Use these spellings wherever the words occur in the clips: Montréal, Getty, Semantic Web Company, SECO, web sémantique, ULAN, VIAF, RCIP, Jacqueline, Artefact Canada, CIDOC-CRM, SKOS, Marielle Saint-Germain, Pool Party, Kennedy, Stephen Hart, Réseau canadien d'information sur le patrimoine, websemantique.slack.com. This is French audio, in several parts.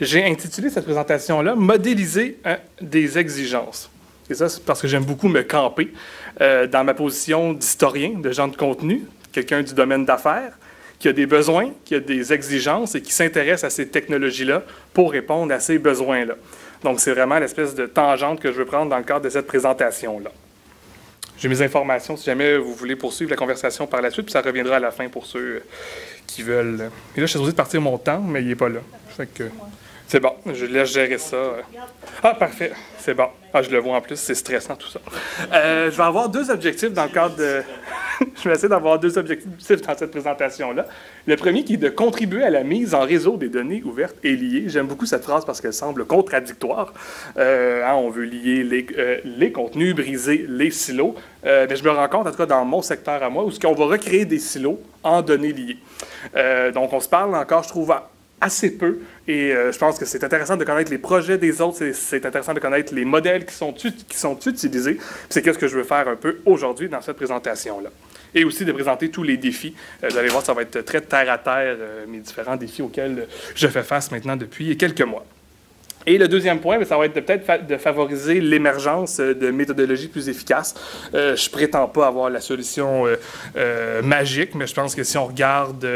j'ai intitulé cette présentation-là « Modéliser des exigences ». Et ça, c'est parce que j'aime beaucoup me camper dans ma position d'historien, de genre de contenu, quelqu'un du domaine d'affaires, qui a des besoins, qui a des exigences et qui s'intéresse à ces technologies-là pour répondre à ces besoins-là. Donc, c'est vraiment l'espèce de tangente que je veux prendre dans le cadre de cette présentation-là. J'ai mes informations si jamais vous voulez poursuivre la conversation par la suite, puis ça reviendra à la fin pour ceux qui veulent. Et là, je suis supposé de partir mon temps, mais il n'est pas là. C'est bon, je laisse gérer ça. Ah, parfait, c'est bon. Ah, je le vois en plus, c'est stressant tout ça. Je vais avoir deux objectifs dans le cadre de... je vais essayer d'avoir deux objectifs dans cette présentation-là. Le premier qui est de contribuer à la mise en réseau des données ouvertes et liées. J'aime beaucoup cette phrase parce qu'elle semble contradictoire. Hein, on veut lier les contenus, briser les silos. Mais je me rends compte, en tout cas dans mon secteur à moi, où on va recréer des silos en données liées. Donc, on se parle encore, je trouve, assez peu. Et je pense que c'est intéressant de connaître les projets des autres, c'est intéressant de connaître les modèles qui sont utilisés. C'est ce que je veux faire un peu aujourd'hui dans cette présentation-là. Et aussi de présenter tous les défis. Vous allez voir, ça va être très terre-à-terre, mes différents défis auxquels je fais face maintenant depuis quelques mois. Et le deuxième point, ça va être peut-être de favoriser l'émergence de méthodologies plus efficaces. Je ne prétends pas avoir la solution magique, mais je pense que si on regarde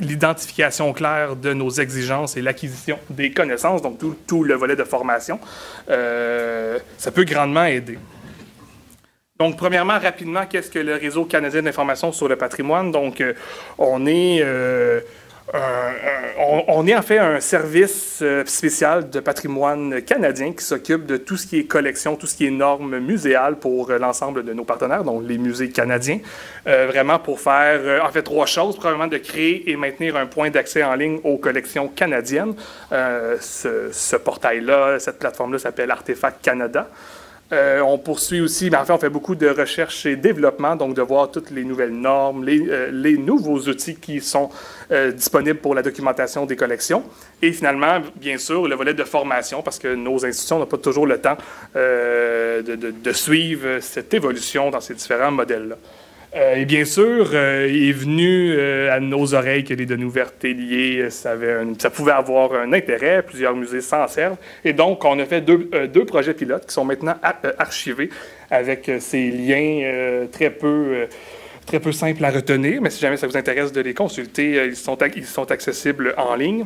l'identification claire de nos exigences et l'acquisition des connaissances, donc tout le volet de formation, ça peut grandement aider. Donc, premièrement, rapidement, qu'est-ce que le Réseau canadien d'information sur le patrimoine? Donc, on est en fait un service spécial de patrimoine canadien qui s'occupe de tout ce qui est collection, tout ce qui est normes muséales pour l'ensemble de nos partenaires, donc les musées canadiens, vraiment pour faire en fait trois choses. Premièrement, de créer et maintenir un point d'accès en ligne aux collections canadiennes. Ce portail-là, cette plateforme-là s'appelle Artefact Canada. On poursuit aussi, mais en fait, on fait beaucoup de recherche et développement, donc de voir toutes les nouvelles normes, les nouveaux outils qui sont disponibles pour la documentation des collections. Et finalement, bien sûr, le volet de formation, parce que nos institutions n'ont pas toujours le temps de suivre cette évolution dans ces différents modèles-là. Et bien sûr, il est venu à nos oreilles que les données ouvertes et liées, ça pouvait avoir un intérêt, plusieurs musées s'en servent. Et donc, on a fait deux projets pilotes qui sont maintenant archivés avec ces liens très peu simples à retenir. Mais si jamais ça vous intéresse de les consulter, ils sont accessibles en ligne.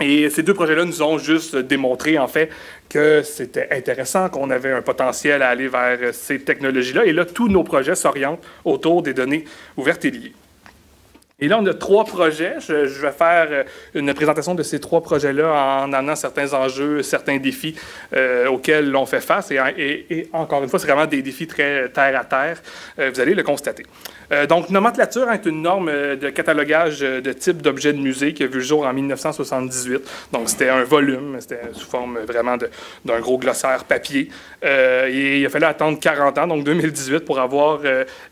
Et ces deux projets-là nous ont juste démontré, en fait, que c'était intéressant, qu'on avait un potentiel à aller vers ces technologies-là. Et là, tous nos projets s'orientent autour des données ouvertes et liées. Et là, on a trois projets. Je vais faire une présentation de ces trois projets-là en amenant certains enjeux, certains défis auxquels on fait face. Et encore une fois, c'est vraiment des défis très terre-à-terre. Vous allez le constater. Donc, nomenclature est une norme de catalogage de type d'objet de musée qui a vu le jour en 1978. Donc, c'était un volume, c'était sous forme vraiment d'un gros glossaire papier. Et il a fallu attendre 40 ans, donc 2018, pour avoir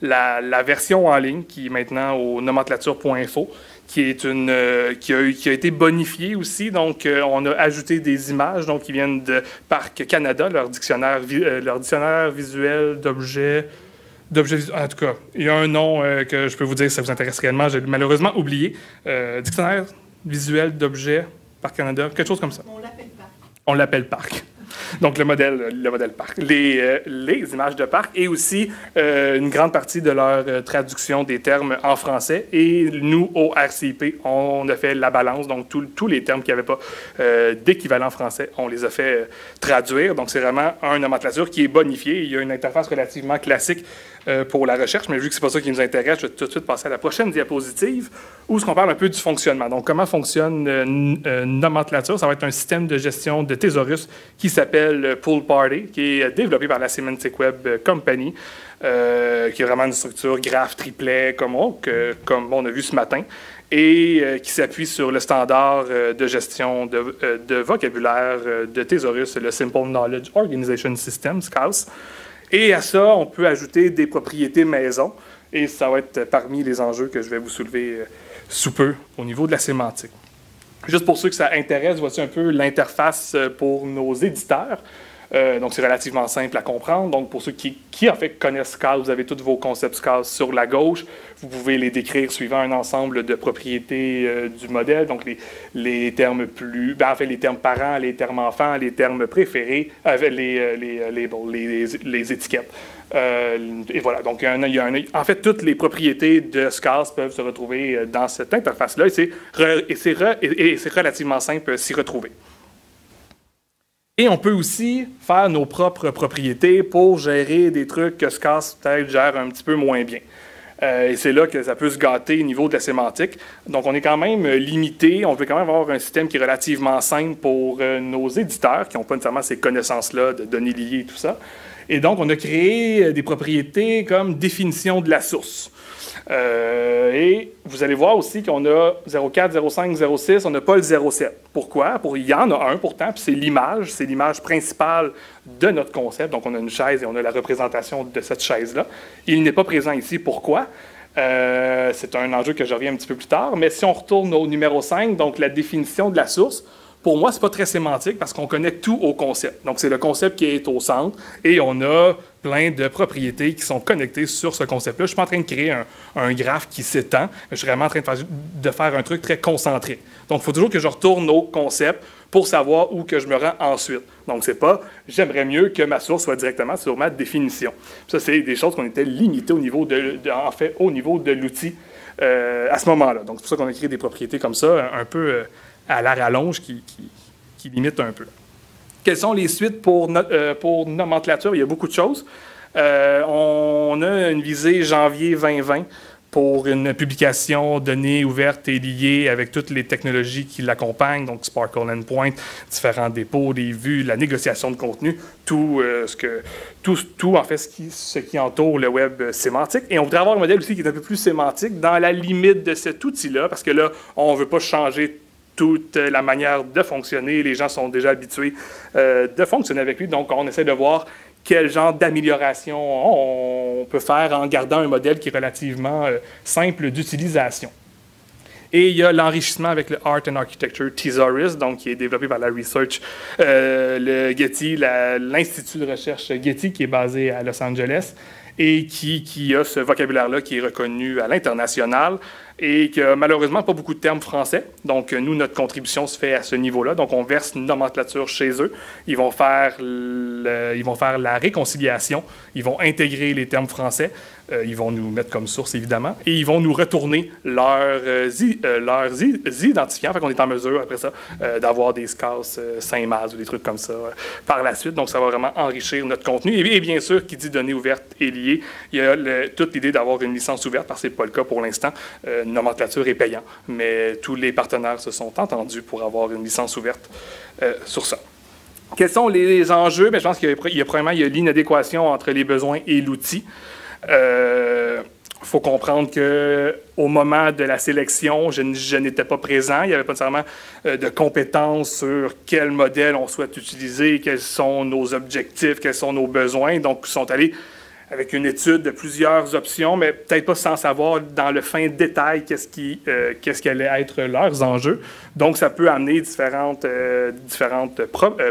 la version en ligne qui est maintenant au nomenclature.info. Qui a été bonifié aussi. Donc, on a ajouté des images donc, qui viennent de Parc Canada, leur dictionnaire visuel d'objets visuels. En tout cas, il y a un nom que je peux vous dire si ça vous intéresse réellement. J'ai malheureusement oublié. Dictionnaire visuel d'objets Parc Canada, quelque chose comme ça. On l'appelle Parc. On l'appelle Parc. Donc, le modèle parc, les images de parc et aussi une grande partie de leur traduction des termes en français. Et nous, au RCIP, on a fait la balance. Donc, tous les termes qui n'avaient pas d'équivalent français, on les a fait traduire. Donc, c'est vraiment une nomenclature qui est bonifiée. Il y a une interface relativement classique pour la recherche, mais vu que ce n'est pas ça qui nous intéresse, je vais tout de suite passer à la prochaine diapositive où on parle un peu du fonctionnement. Donc, comment fonctionne nomenclature? Ça va être un système de gestion de thésaurus qui s'appelle Pool Party, qui est développé par la Semantic Web Company, qui est vraiment une structure graphe triplet comme on a vu ce matin, et qui s'appuie sur le standard de gestion de vocabulaire de thésaurus, le Simple Knowledge Organization System, SKOS. Et à ça, on peut ajouter des propriétés maison, et ça va être parmi les enjeux que je vais vous soulever sous peu au niveau de la sémantique. Juste pour ceux que ça intéresse, voici un peu l'interface pour nos éditeurs. Donc, c'est relativement simple à comprendre. Donc, pour ceux qui en fait, connaissent SKOS, vous avez tous vos concepts SKOS sur la gauche. Vous pouvez les décrire suivant un ensemble de propriétés du modèle. Donc, les termes plus... Ben, en fait, les termes parents, les termes enfants, les termes préférés, avec les étiquettes. Et voilà, donc en fait, toutes les propriétés de SKOS peuvent se retrouver dans cette interface-là, et c'est relativement simple s'y retrouver. Et on peut aussi faire nos propres propriétés pour gérer des trucs que SKOS peut-être gère un petit peu moins bien. Et c'est là que ça peut se gâter au niveau de la sémantique. Donc, on est quand même limité. On veut quand même avoir un système qui est relativement simple pour nos éditeurs, qui n'ont pas nécessairement ces connaissances-là de données liées et tout ça. Et donc, on a créé des propriétés comme définition de la source. Et vous allez voir aussi qu'on a 04, 05, 06, on n'a pas le 07. Pourquoi? Il y en a un pourtant, puis c'est l'image principale de notre concept. Donc, on a une chaise et on a la représentation de cette chaise-là. Il n'est pas présent ici. Pourquoi? C'est un enjeu que je reviens un petit peu plus tard. Mais si on retourne au numéro 5, donc la définition de la source, pour moi, ce n'est pas très sémantique parce qu'on connecte tout au concept. Donc, c'est le concept qui est au centre et on a plein de propriétés qui sont connectées sur ce concept-là. Je ne suis pas en train de créer un graphe qui s'étend. Je suis vraiment en train de faire un truc très concentré. Donc, il faut toujours que je retourne au concept pour savoir où que je me rends ensuite. Donc, ce n'est pas « j'aimerais mieux que ma source soit directement sur ma définition ». Ça, c'est des choses qu'on était limité au niveau de l'outil à ce moment-là. Donc, c'est pour ça qu'on a créé des propriétés comme ça, un peu... à la rallonge qui limite un peu. Quelles sont les suites pour nomenclature? Il y a beaucoup de choses. On a une visée janvier 2020 pour une publication données ouvertes et liées avec toutes les technologies qui l'accompagnent, donc Sparkle Endpoint, différents dépôts, les vues, la négociation de contenu, tout ce qui entoure le web sémantique. Et on voudrait avoir un modèle aussi qui est un peu plus sémantique dans la limite de cet outil-là, parce que là, on ne veut pas changer toute la manière de fonctionner. Les gens sont déjà habitués de fonctionner avec lui. Donc, on essaie de voir quel genre d'amélioration on peut faire en gardant un modèle qui est relativement simple d'utilisation. Et il y a l'enrichissement avec le Art and Architecture Thesaurus, donc qui est développé par la Research, le Getty, l'Institut de recherche Getty, qui est basé à Los Angeles, et qui a ce vocabulaire-là qui est reconnu à l'international et qui a malheureusement pas beaucoup de termes français. Donc, nous, notre contribution se fait à ce niveau-là. Donc, on verse une nomenclature chez eux. Ils vont faire la réconciliation. Ils vont intégrer les termes français. Ils vont nous mettre comme source, évidemment. Et ils vont nous retourner leurs identifiants. Fait qu'on est en mesure, après ça, d'avoir des SKOS Saint-Maz ou des trucs comme ça par la suite. Donc, ça va vraiment enrichir notre contenu. Et bien sûr, qui dit données ouvertes et liées, il y a toute l'idée d'avoir une licence ouverte, parce que ce n'est pas le cas pour l'instant. Nomenclature est payant, mais tous les partenaires se sont entendus pour avoir une licence ouverte sur ça. Quels sont les enjeux? Bien, je pense qu'il y a probablement l'inadéquation entre les besoins et l'outil. Il faut comprendre qu'au moment de la sélection, je n'étais pas présent. Il n'y avait pas nécessairement de compétences sur quel modèle on souhaite utiliser, quels sont nos objectifs, quels sont nos besoins. Donc, ils sont allés avec une étude de plusieurs options, mais peut-être pas sans savoir dans le fin détail qu'est-ce qui allait être leurs enjeux. Donc, ça peut amener différentes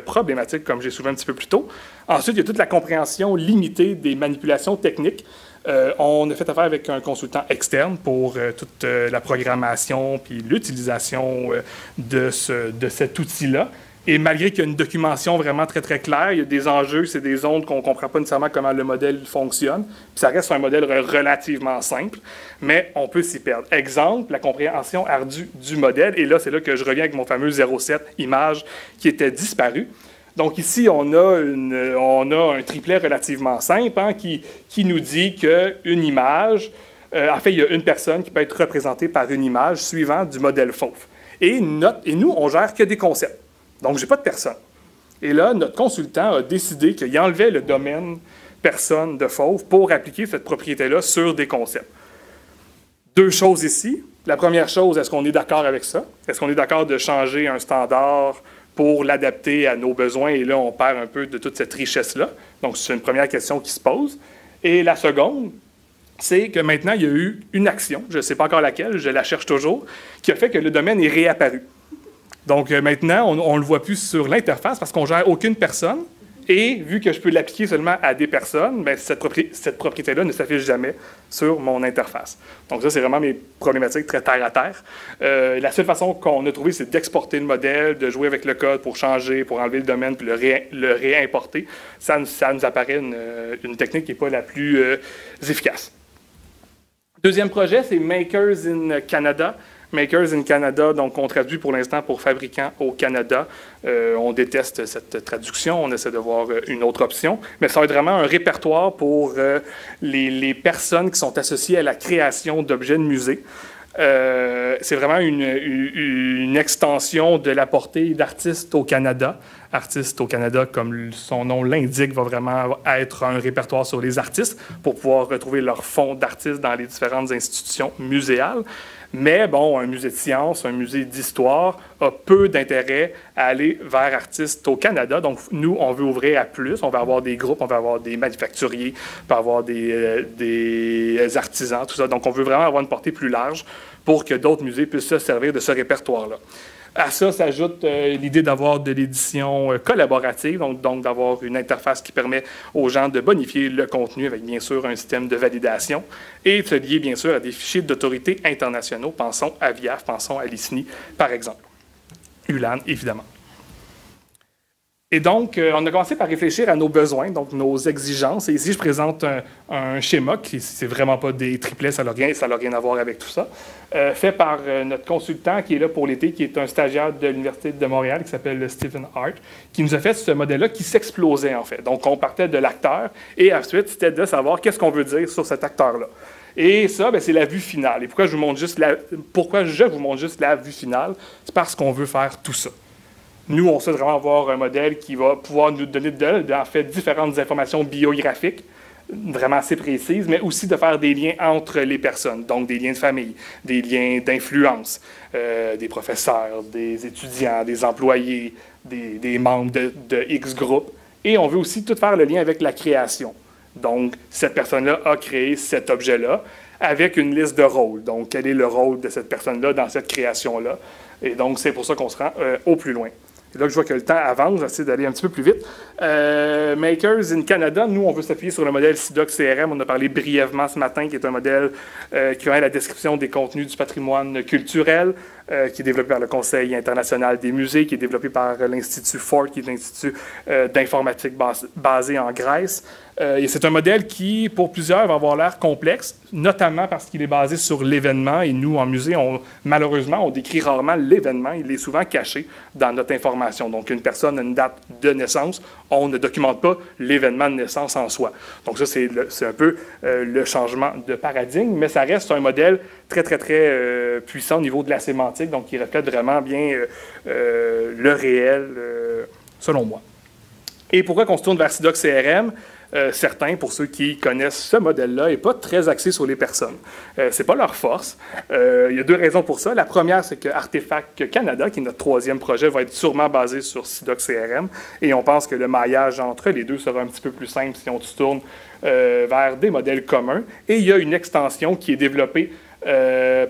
problématiques, comme j'ai soulevé un petit peu plus tôt. Ensuite, il y a toute la compréhension limitée des manipulations techniques. On a fait affaire avec un consultant externe pour toute la programmation puis l'utilisation de cet outil-là. Et malgré qu'il y a une documentation vraiment très, très claire, il y a des enjeux, c'est des zones qu'on ne comprend pas nécessairement comment le modèle fonctionne. Puis ça reste un modèle relativement simple, mais on peut s'y perdre. Exemple, la compréhension ardue du modèle. Et là, c'est là que je reviens avec mon fameux 07 image qui était disparu. Donc ici, on a un triplet relativement simple hein, qui nous dit qu'une image... en fait, il y a une personne qui peut être représentée par une image suivant du modèle FONF. Et nous, on ne gère que des concepts. Donc, je n'ai pas de personne. Et là, notre consultant a décidé qu'il enlevait le domaine personne de FONF pour appliquer cette propriété-là sur des concepts. Deux choses ici. La première chose, est-ce qu'on est d'accord avec ça? Est-ce qu'on est d'accord de changer un standard pour l'adapter à nos besoins? Et là, on perd un peu de toute cette richesse-là. Donc, c'est une première question qui se pose. Et la seconde, c'est que maintenant, il y a eu une action, je ne sais pas encore laquelle, je la cherche toujours, qui a fait que le domaine est réapparu. Donc, maintenant, on ne le voit plus sur l'interface parce qu'on ne gère aucune personne Et vu que je peux l'appliquer seulement à des personnes, bien, cette propriété-là ne s'affiche jamais sur mon interface. Donc ça, c'est vraiment mes problématiques très terre-à-terre. La seule façon qu'on a trouvée, c'est d'exporter le modèle, de jouer avec le code pour changer, pour enlever le domaine, puis le réimporter. Ça nous apparaît une technique qui n'est pas la plus efficace. Deuxième projet, c'est Makers in Canada. Makers in Canada, donc on traduit pour l'instant pour fabricants au Canada. On déteste cette traduction, on essaie de voir une autre option, mais ça va être vraiment un répertoire pour les personnes qui sont associées à la création d'objets de musée. C'est vraiment une extension de la portée d'Artistes au Canada. Artistes au Canada, comme son nom l'indique, va vraiment être un répertoire sur les artistes pour pouvoir retrouver leurs fonds d'artistes dans les différentes institutions muséales. Mais bon, un musée de sciences, un musée d'histoire a peu d'intérêt à aller vers Artistes au Canada. Donc, nous, on veut ouvrir à plus. On veut avoir des groupes, on veut avoir des manufacturiers, on veut avoir des artisans, tout ça. Donc, on veut vraiment avoir une portée plus large pour que d'autres musées puissent se servir de ce répertoire-là. À ça s'ajoute l'idée d'avoir de l'édition collaborative, donc d'avoir une interface qui permet aux gens de bonifier le contenu avec, bien sûr, un système de validation et de se lier, bien sûr, à des fichiers d'autorités internationaux. Pensons à VIAF, pensons à l'ISNI, par exemple. ULAN, évidemment. Et donc, on a commencé par réfléchir à nos besoins, donc nos exigences. Et ici, je présente un schéma qui, c'est vraiment pas des triplets, ça n'a rien à voir avec tout ça, fait par notre consultant qui est là pour l'été, qui est un stagiaire de l'Université de Montréal, qui s'appelle Stephen Hart, qui nous a fait ce modèle-là qui s'explosait, en fait. Donc, on partait de l'acteur, et ensuite, c'était de savoir qu'est-ce qu'on veut dire sur cet acteur-là. Et ça, c'est la vue finale. Et pourquoi je vous montre juste la vue finale? C'est parce qu'on veut faire tout ça. Nous, on souhaite vraiment avoir un modèle qui va pouvoir nous donner en fait, différentes informations biographiques, vraiment assez précises, mais aussi de faire des liens entre les personnes, donc des liens de famille, des liens d'influence, des professeurs, des étudiants, des employés, des membres de X groupes. Et on veut aussi tout faire le lien avec la création. Donc, cette personne-là a créé cet objet-là avec une liste de rôles. Donc, quel est le rôle de cette personne-là dans cette création-là? Et donc, c'est pour ça qu'on se rend au plus loin. Et là, je vois que le temps avance, j'essaie d'aller un petit peu plus vite. Makers in Canada, nous, on veut s'appuyer sur le modèle CIDOC-CRM. On a parlé brièvement ce matin, qui est un modèle qui a la description des contenus du patrimoine culturel, qui est développé par le Conseil international des musées, qui est développé par l'Institut Ford, qui est l'Institut d'informatique basé en Grèce. Et c'est un modèle qui, pour plusieurs, va avoir l'air complexe, notamment parce qu'il est basé sur l'événement. Et nous, en musée, malheureusement, on décrit rarement l'événement. Il est souvent caché dans notre information. Donc, une personne a une date de naissance, on ne documente pas l'événement de naissance en soi. Donc, ça, c'est un peu le changement de paradigme, mais ça reste un modèle très, très, très puissant au niveau de la sémantique. Donc, il reflète vraiment bien le réel, selon moi. Et pourquoi qu'on se tourne vers CIDOC-CRM? Certains, pour ceux qui connaissent ce modèle-là, n'est pas très axé sur les personnes. Ce n'est pas leur force. Il y a deux raisons pour ça. La première, c'est que Artefact Canada, qui est notre troisième projet, va être sûrement basé sur CIDOC-CRM. Et on pense que le maillage entre les deux sera un petit peu plus simple si on se tourne vers des modèles communs. Et il y a une extension qui est développée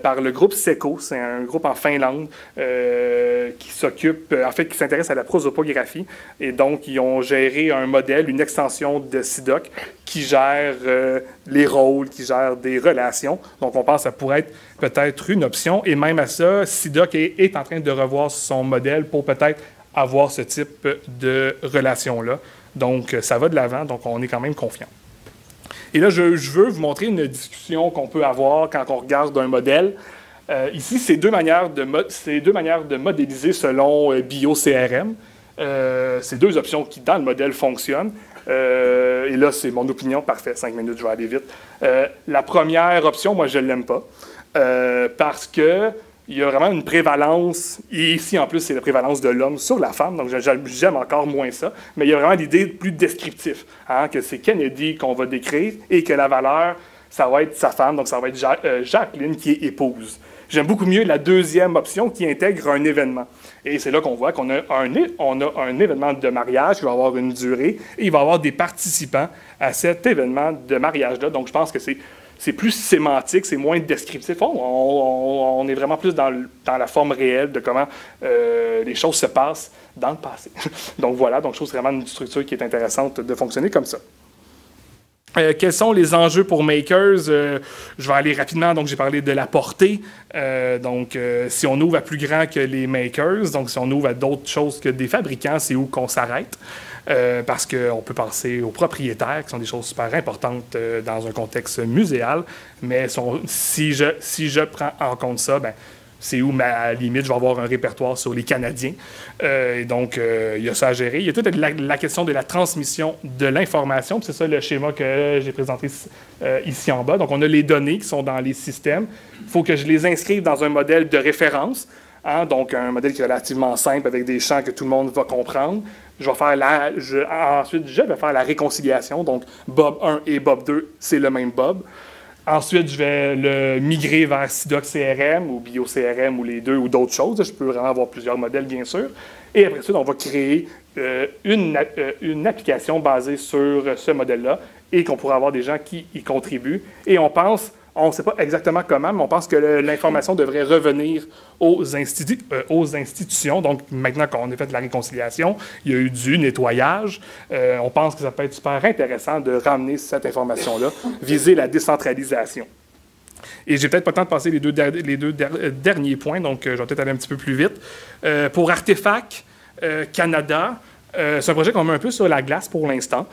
par le groupe SECO, c'est un groupe en Finlande qui s'occupe, en fait, qui s'intéresse à la prosopographie. Et donc, ils ont géré un modèle, une extension de CIDOC qui gère les rôles, qui gère des relations. Donc, on pense que ça pourrait être peut-être une option. Et même à ça, CIDOC est en train de revoir son modèle pour peut-être avoir ce type de relation-là. Donc, ça va de l'avant. Donc, on est quand même confiant. Et là, je veux vous montrer une discussion qu'on peut avoir quand on regarde un modèle. Ici, c'est deux manières de modéliser selon BioCRM. C'est deux options qui, dans le modèle, fonctionnent. Et là, c'est mon opinion. Parfait, 5 minutes, je vais aller vite. La première option, moi, je ne l'aime pas parce que il y a vraiment une prévalence, et ici en plus c'est la prévalence de l'homme sur la femme, donc j'aime encore moins ça, mais il y a vraiment l'idée plus descriptive, hein, que c'est Kennedy qu'on va décrire et que la valeur, ça va être sa femme, donc ça va être Jacqueline qui est épouse. J'aime beaucoup mieux la deuxième option qui intègre un événement. Et c'est là qu'on voit qu'on a un événement de mariage qui va avoir une durée et il va y avoir des participants à cet événement de mariage-là, donc je pense que c'est c'est plus sémantique, c'est moins descriptif. On est vraiment plus dans la forme réelle de comment les choses se passent dans le passé. Donc voilà, donc je trouve vraiment une structure qui est intéressante de fonctionner comme ça. Quels sont les enjeux pour Makers? Je vais aller rapidement, donc j'ai parlé de la portée. Si on ouvre à plus grand que les Makers, donc si on ouvre à d'autres choses que des fabricants, c'est où qu'on s'arrête. Parce qu'on peut penser aux propriétaires, qui sont des choses super importantes dans un contexte muséal, mais si je prends en compte ça, ben, c'est où, à la limite, je vais avoir un répertoire sur les Canadiens. Il y a ça à gérer. Il y a toute la question de la transmission de l'information. C'est ça le schéma que j'ai présenté ici en bas. Donc, on a les données qui sont dans les systèmes. Il faut que je les inscrive dans un modèle de référence. Hein? Donc, un modèle qui est relativement simple avec des champs que tout le monde va comprendre. Ensuite, je vais faire la réconciliation. Donc, Bob 1 et Bob 2, c'est le même Bob. Ensuite, je vais le migrer vers CIDOC-CRM ou BioCRM ou les deux ou d'autres choses. Je peux vraiment avoir plusieurs modèles, bien sûr. Et après ça, on va créer une application basée sur ce modèle-là et qu'on pourra avoir des gens qui y contribuent. Et on pense, on ne sait pas exactement comment, mais on pense que l'information devrait revenir aux institutions. Donc, maintenant qu'on a fait de la réconciliation, il y a eu du nettoyage. On pense que ça peut être super intéressant de ramener cette information-là, viser la décentralisation. Et j'ai peut-être pas le temps de passer les deux derniers points, donc je vais peut-être aller un petit peu plus vite. Pour Artefact Canada, c'est un projet qu'on met un peu sur la glace pour l'instant.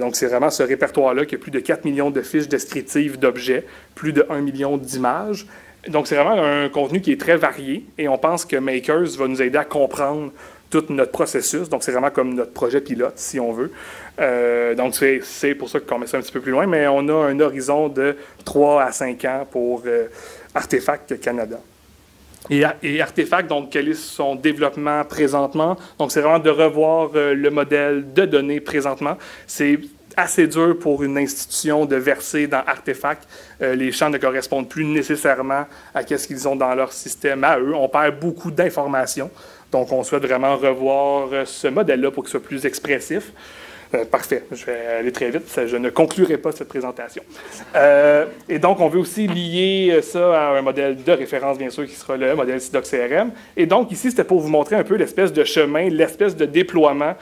Donc, c'est vraiment ce répertoire-là qui a plus de 4 millions de fiches descriptives d'objets, plus de 1 million d'images. Donc, c'est vraiment un contenu qui est très varié et on pense que Makers va nous aider à comprendre tout notre processus. Donc, c'est vraiment comme notre projet pilote, si on veut. Donc, c'est pour ça qu'on met ça un petit peu plus loin, mais on a un horizon de 3 à 5 ans pour Artefact Canada. Et Artefact, donc, quel est son développement présentement? Donc, c'est vraiment de revoir le modèle de données présentement. C'est assez dur pour une institution de verser dans Artefact. Les champs ne correspondent plus nécessairement à ce qu'ils ont dans leur système à eux. On perd beaucoup d'informations. Donc, on souhaite vraiment revoir ce modèle-là pour qu'il soit plus expressif. Parfait, je vais aller très vite, je ne conclurai pas cette présentation. Et donc, on veut aussi lier ça à un modèle de référence, bien sûr, qui sera le modèle CIDOC-CRM. Et donc, ici, c'était pour vous montrer un peu l'espèce de chemin, l'espèce de déploiement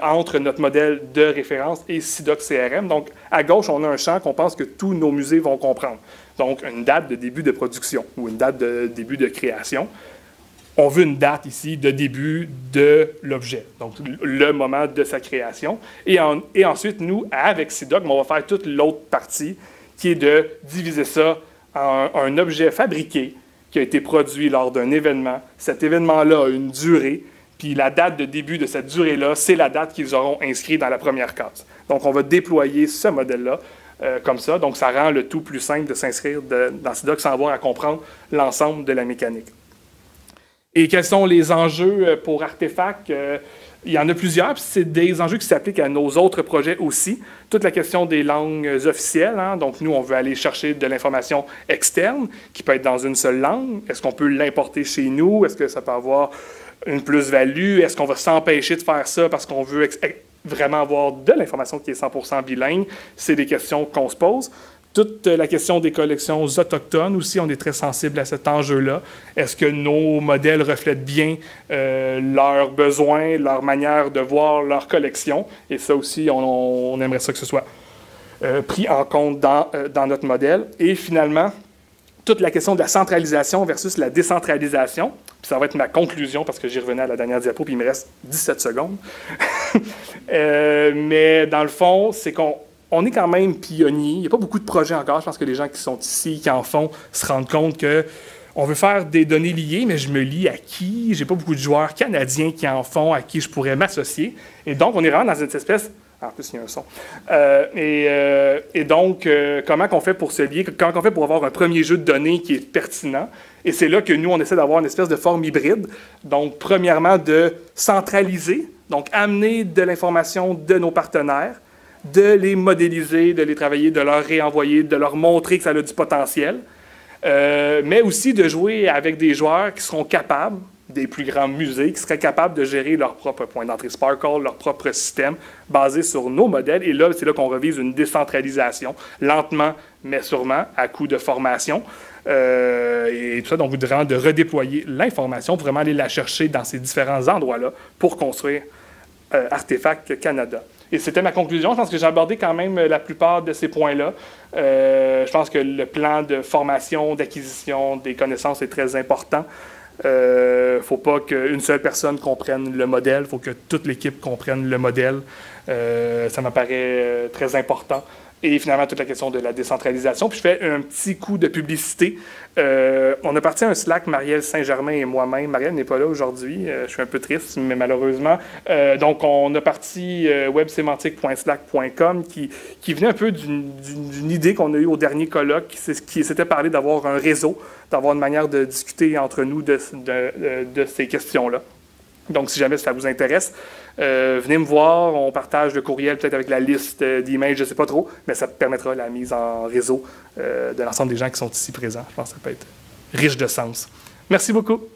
entre notre modèle de référence et CIDOC-CRM. Donc, à gauche, on a un champ qu'on pense que tous nos musées vont comprendre. Donc, une date de début de production ou une date de début de création. On veut une date ici de début de l'objet, donc le moment de sa création. Et ensuite, nous, avec CIDOC, on va faire toute l'autre partie qui est de diviser ça en un objet fabriqué qui a été produit lors d'un événement. Cet événement-là a une durée, puis la date de début de cette durée-là, c'est la date qu'ils auront inscrite dans la première case. Donc, on va déployer ce modèle-là comme ça. Donc, ça rend le tout plus simple de s'inscrire dans CIDOC sans avoir à comprendre l'ensemble de la mécanique. Et quels sont les enjeux pour Artefact? Il y en a plusieurs, puis c'est des enjeux qui s'appliquent à nos autres projets aussi. Toute la question des langues officielles, hein, donc nous, on veut aller chercher de l'information externe qui peut être dans une seule langue. Est-ce qu'on peut l'importer chez nous? Est-ce que ça peut avoir une plus-value? Est-ce qu'on va s'empêcher de faire ça parce qu'on veut vraiment avoir de l'information qui est 100% bilingue? C'est des questions qu'on se pose. Toute la question des collections autochtones aussi, on est très sensible à cet enjeu-là. Est-ce que nos modèles reflètent bien leurs besoins, leur manière de voir leur collection? Et ça aussi, on aimerait ça que ce soit pris en compte dans notre modèle. Et finalement, toute la question de la centralisation versus la décentralisation. Puis ça va être ma conclusion parce que j'y revenais à la dernière diapo, puis il me reste 17 secondes. Mais dans le fond, c'est qu'on est quand même pionnier. Il n'y a pas beaucoup de projets encore. Je pense que les gens qui sont ici, qui en font, se rendent compte qu'on veut faire des données liées, mais je me lie à qui? J'ai pas beaucoup de joueurs canadiens qui en font, à qui je pourrais m'associer. Et donc, on est vraiment dans cette espèce... Ah, en plus, il y a un son. Comment on fait pour se lier? Comment on fait pour avoir un premier jeu de données qui est pertinent? Et c'est là que nous, on essaie d'avoir une espèce de forme hybride. Donc, premièrement, de centraliser, donc amener de l'information de nos partenaires, de les modéliser, de les travailler, de leur réenvoyer, de leur montrer que ça a du potentiel, mais aussi de jouer avec des joueurs qui seront capables des plus grands musées qui seraient capables de gérer leur propre point d'entrée Sparkle, leur propre système basé sur nos modèles. Et là, c'est là qu'on revise une décentralisation, lentement mais sûrement, à coup de formation. Et tout ça, donc, voudrait de redéployer l'information, vraiment aller la chercher dans ces différents endroits-là pour construire Artefact Canada. Et c'était ma conclusion. Je pense que j'ai abordé quand même la plupart de ces points-là. Je pense que le plan de formation, d'acquisition des connaissances est très important. Il ne faut pas qu'une seule personne comprenne le modèle, il faut que toute l'équipe comprenne le modèle. Ça m'apparaît très important. Et finalement, toute la question de la décentralisation. Puis je fais un petit coup de publicité. On a parti à un Slack, Marielle Saint-Germain et moi-même. Marielle n'est pas là aujourd'hui. Je suis un peu triste, mais malheureusement. Donc, on a parti websemantique.slack.com qui venait un peu d'une idée qu'on a eue au dernier colloque, qui s'était parlé d'avoir un réseau, d'avoir une manière de discuter entre nous de ces questions-là. Donc, si jamais ça vous intéresse, venez me voir, on partage le courriel peut-être avec la liste d'emails, je ne sais pas trop, mais ça permettra la mise en réseau de l'ensemble des gens qui sont ici présents. Je pense que ça peut être riche de sens. Merci beaucoup.